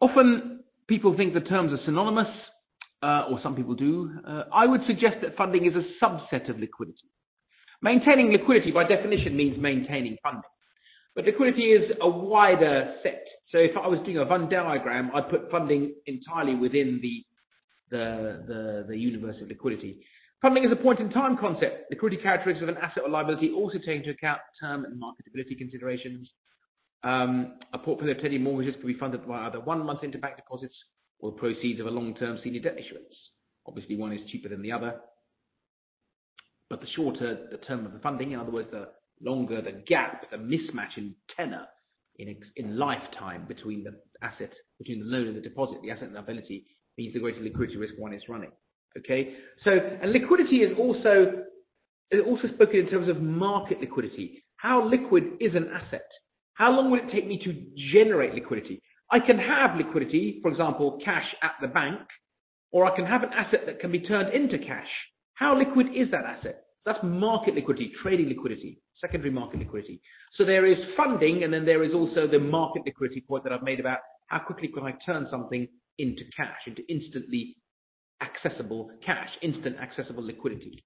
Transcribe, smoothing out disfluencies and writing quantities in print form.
Often people think the terms are synonymous, or some people do. I would suggest that funding is a subset of liquidity. Maintaining liquidity by definition means maintaining funding. But liquidity is a wider set. So if I was doing a Venn diagram, I'd put funding entirely within the universe of liquidity. Funding is a point-in-time concept. Liquidity characteristics of an asset or liability also take into account term and marketability considerations. A portfolio of teddy mortgages can be funded by either 1 month interbank deposits or proceeds of a long-term senior debt issuance. Obviously, one is cheaper than the other, but the shorter the term of the funding, in other words, the longer the gap, the mismatch in tenor in lifetime between the asset, between the loan and the deposit, the asset and liability, means the greater liquidity risk one is running. Okay, so and liquidity is also spoken in terms of market liquidity. How liquid is an asset? How long would it take me to generate liquidity? I can have liquidity, for example, cash at the bank, or I can have an asset that can be turned into cash. How liquid is that asset? That's market liquidity, trading liquidity, secondary market liquidity. So there is funding, and then there is also the market liquidity point that I've made about how quickly can I turn something into cash, into instantly accessible cash, instant accessible liquidity.